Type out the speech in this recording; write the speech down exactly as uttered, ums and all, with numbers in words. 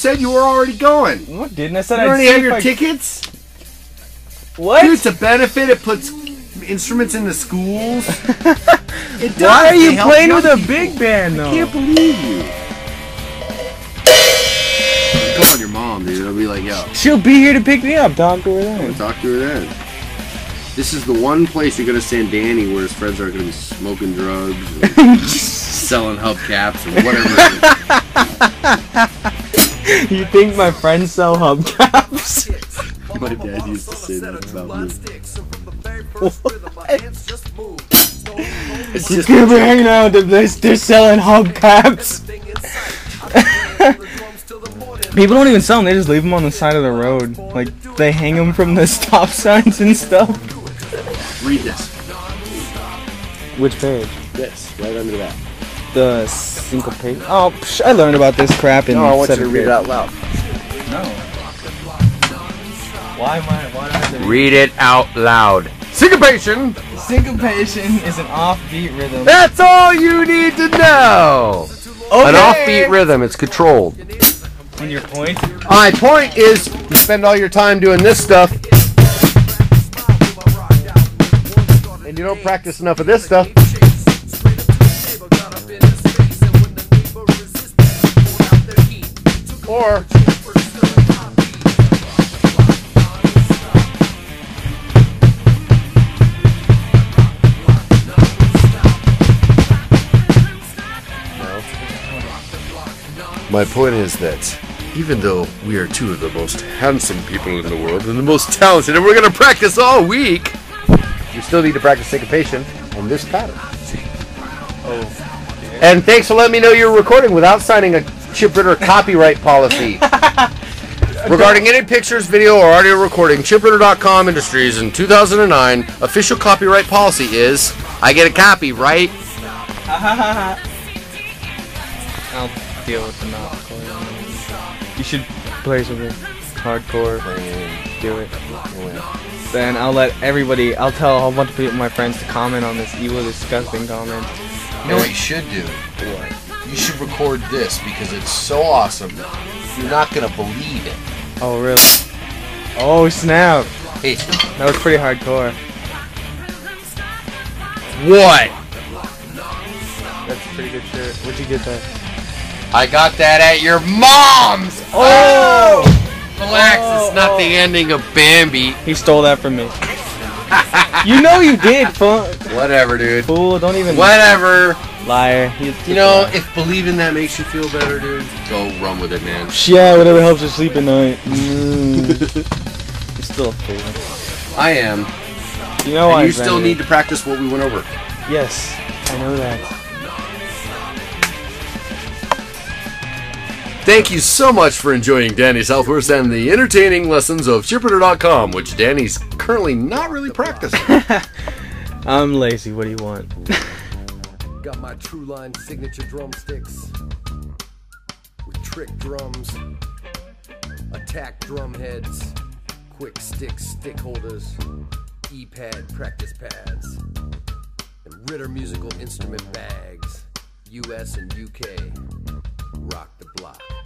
said you were already going. What didn't I said? You I'd already have your I... tickets. What? Dude, it's a benefit. It puts instruments in the schools. It does. Why are you playing with a people. big band though? I can't believe you. Call your mom, dude. I'll be like, yo. She'll be here to pick me up. Talk to her then. Talk to her then. This is the one place you're gonna send Danny where his friends aren't gonna be smoking drugs or selling hubcaps or whatever. You think my friends sell hubcaps? My dad used to say that about me. It's just people hanging out with this, they're selling hubcaps. People don't even sell them, they just leave them on the side of the road. Like, they hang them from the stop signs and stuff. Read this. Which page? This, right under that. The single page. Oh, psh, I learned about this crap in. No, I want you to read it out loud. No. Why am I? Why am I? Read it out loud. Syncopation. Syncopation is an offbeat rhythm. That's all you need to know. Okay. An offbeat rhythm. It's controlled. And your point? My point is, you spend all your time doing this stuff. And you don't practice enough of this stuff. Or no. My point is that even though we are two of the most handsome people in the world and the most talented, and we're gonna practice all week, you still need to practice syncopation on this pattern. Oh, yeah. And thanks for letting me know you're recording without signing a ChipRitter copyright policy. Regarding any pictures, video, or audio recording, Chip Ritter dot com Industries in two thousand nine, official copyright policy is, I get a copy, right? I'll deal with the mouth. You should play something hardcore. Do it. Yeah. Then I'll let everybody, I'll tell a whole bunch of people, my friends, to comment on this evil, disgusting comment. You know what you should do? What? You should record this because it's so awesome. You're not going to believe it. Oh, really? Oh, snap. Hey. That was pretty hardcore. What? That's pretty good shirt. Where'd you get that? I got that at your mom's! Oh! Oh! Relax, oh, it's not oh. the ending of Bambi. He stole that from me. You know you did, fool. Whatever, dude. Fool, don't even... Whatever. Liar. You know, liar. If believing that makes you feel better, dude, go run with it, man. Yeah, whatever helps you sleep at night. Mm. You're still a fool. I am. You know and I you still need to practice what we went over. Yes, I know that. Thank you so much for enjoying Danny Southworth and the entertaining lessons of Chip Ritter dot com, which Danny's currently not really practicing. I'm lazy, what do you want? Got my True Line signature drumsticks with trick drums, attack drum heads, quick sticks, stick holders, E-pad practice pads, and Ritter musical instrument bags, U S and U K. Rock the block.